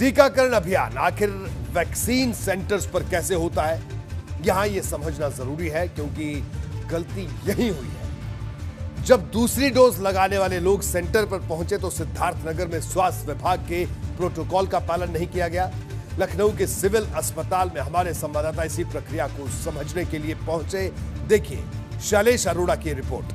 टीकाकरण अभियान आखिर वैक्सीन सेंटर्स पर कैसे होता है, यहां यह समझना जरूरी है क्योंकि गलती यही हुई है। जब दूसरी डोज लगाने वाले लोग सेंटर पर पहुंचे तो सिद्धार्थनगर में स्वास्थ्य विभाग के प्रोटोकॉल का पालन नहीं किया गया। लखनऊ के सिविल अस्पताल में हमारे संवाददाता इसी प्रक्रिया को समझने के लिए पहुंचे। देखिए शैलेश अरोड़ा की रिपोर्ट।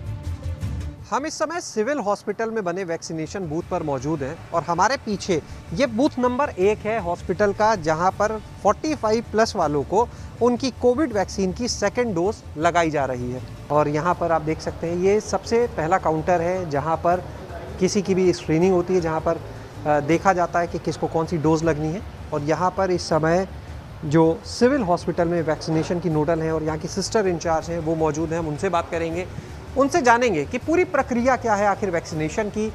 हम इस समय सिविल हॉस्पिटल में बने वैक्सीनेशन बूथ पर मौजूद हैं और हमारे पीछे ये बूथ नंबर 1 है हॉस्पिटल का, जहां पर 45 प्लस वालों को उनकी कोविड वैक्सीन की सेकेंड डोज लगाई जा रही है। और यहां पर आप देख सकते हैं ये सबसे पहला काउंटर है जहां पर किसी की भी स्क्रीनिंग होती है, जहां पर देखा जाता है कि किसको कौन सी डोज लगनी है। और यहाँ पर इस समय जो सिविल हॉस्पिटल में वैक्सीनेशन की नोडल हैं और यहाँ की सिस्टर इंचार्ज हैं वो मौजूद हैं। हम उनसे बात करेंगे, उनसे जानेंगे कि पूरी प्रक्रिया क्या है आखिर वैक्सीनेशन की।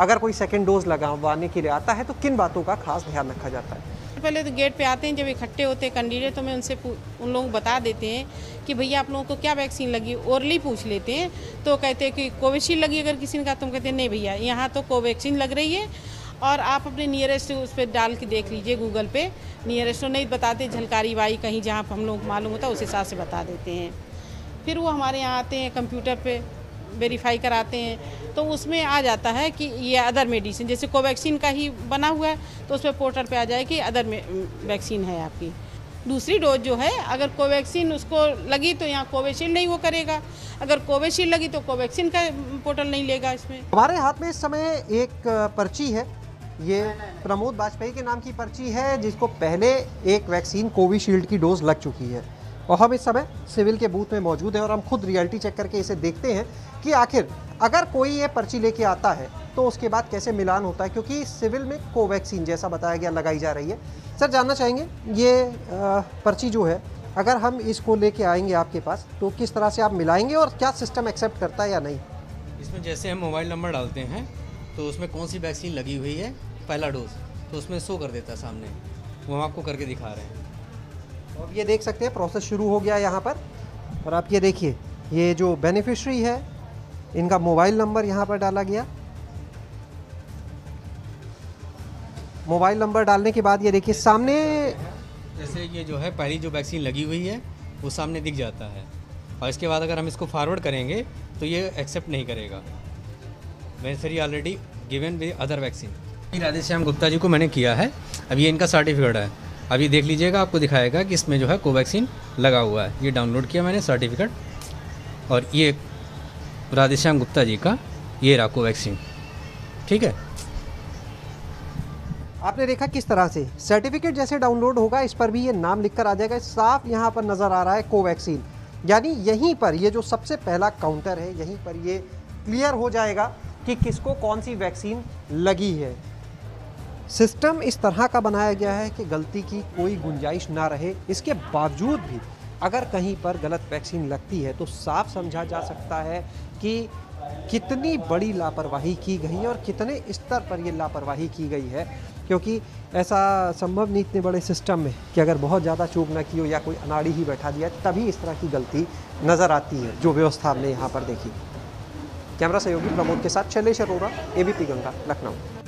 अगर कोई सेकेंड डोज लगाने के लिए आता है तो किन बातों का खास ध्यान रखा जाता है? पहले तो गेट पे आते हैं, जब इकट्ठे होते हैं कैंडिडेट तो मैं उनसे उन लोगों को बता देते हैं कि भैया आप लोगों को क्या वैक्सीन लगी, ओरली पूछ लेते हैं। तो कहते हैं कि कोविशील्ड लगी अगर किसी ने कहा, तुम कहते हैं नहीं भैया यहाँ तो कोवैक्सीन लग रही है और आप अपने नियरेस्ट उस पर डाल के देख लीजिए गूगल पे। नियरेस्ट नहीं बताते, झलकारी बाई कहीं जहाँ हम लोग मालूम होता है उस हिसाब से बता देते हैं। फिर वो हमारे यहाँ आते हैं, कंप्यूटर पे वेरीफाई कराते हैं तो उसमें आ जाता है कि ये अदर मेडिसिन, जैसे कोवैक्सीन का ही बना हुआ है तो उस पर पोर्टल पर आ जाए कि अदर वैक्सीन है आपकी। दूसरी डोज जो है अगर कोवैक्सीन उसको लगी तो यहाँ कोविशील्ड नहीं वो करेगा, अगर कोविशील्ड लगी तो कोवैक्सीन का पोर्टल नहीं लेगा। इसमें हमारे हाथ में इस समय एक पर्ची है, ये प्रमोद बाजपेयी के नाम की पर्ची है जिसको पहले एक वैक्सीन कोविशील्ड की डोज लग चुकी है। और हम इस समय सिविल के बूथ में मौजूद हैं और हम खुद रियलिटी चेक करके इसे देखते हैं कि आखिर अगर कोई ये पर्ची लेके आता है तो उसके बाद कैसे मिलान होता है, क्योंकि सिविल में कोवैक्सीन जैसा बताया गया लगाई जा रही है। सर जानना चाहेंगे ये पर्ची जो है अगर हम इसको लेके आएंगे आपके पास तो किस तरह से आप मिलाएंगे और क्या सिस्टम एक्सेप्ट करता है या नहीं? इसमें जैसे हम मोबाइल नंबर डालते हैं तो उसमें कौन सी वैक्सीन लगी हुई है पहला डोज तो उसमें शो कर देता है सामने, वो हम आपको करके दिखा रहे हैं। अब ये देख सकते हैं प्रोसेस शुरू हो गया है यहाँ पर। और आप ये देखिए ये जो बेनिफिशरी है इनका मोबाइल नंबर यहाँ पर डाला गया। मोबाइल नंबर डालने के बाद ये देखिए सामने जैसे ये जो है पहली जो वैक्सीन लगी हुई है वो सामने दिख जाता है। और इसके बाद अगर हम इसको फॉरवर्ड करेंगे तो ये एक्सेप्ट नहीं करेगा, beneficiary already given with other vaccine. Radheshyam Gupta ji को मैंने किया है, अब ये इनका सर्टिफिकेट है। अभी देख लीजिएगा आपको दिखाएगा कि इसमें जो है कोवैक्सीन लगा हुआ है, ये डाउनलोड किया मैंने सर्टिफिकेट। और ये राधेश्याम गुप्ता जी का ये रहा कोवैक्सीन, ठीक है। आपने देखा किस तरह से सर्टिफिकेट जैसे डाउनलोड होगा इस पर भी ये नाम लिख कर आ जाएगा, साफ यहाँ पर नज़र आ रहा है कोवैक्सीन। यानी यहीं पर ये जो सबसे पहला काउंटर है यहीं पर ये क्लियर हो जाएगा कि किसको कौन सी वैक्सीन लगी है। सिस्टम इस तरह का बनाया गया है कि गलती की कोई गुंजाइश ना रहे, इसके बावजूद भी अगर कहीं पर गलत वैक्सीन लगती है तो साफ समझा जा सकता है कि कितनी बड़ी लापरवाही की गई है और कितने स्तर पर ये लापरवाही की गई है। क्योंकि ऐसा संभव नहीं इतने बड़े सिस्टम में कि अगर बहुत ज़्यादा चूक ना की हो या कोई अनाड़ी ही बैठा दिया तभी इस तरह की गलती नज़र आती है जो व्यवस्था हमने यहाँ पर देखी। कैमरा सहयोगी प्रमोद के साथ शैलेश अरोड़ा, ABP गंगा, लखनऊ।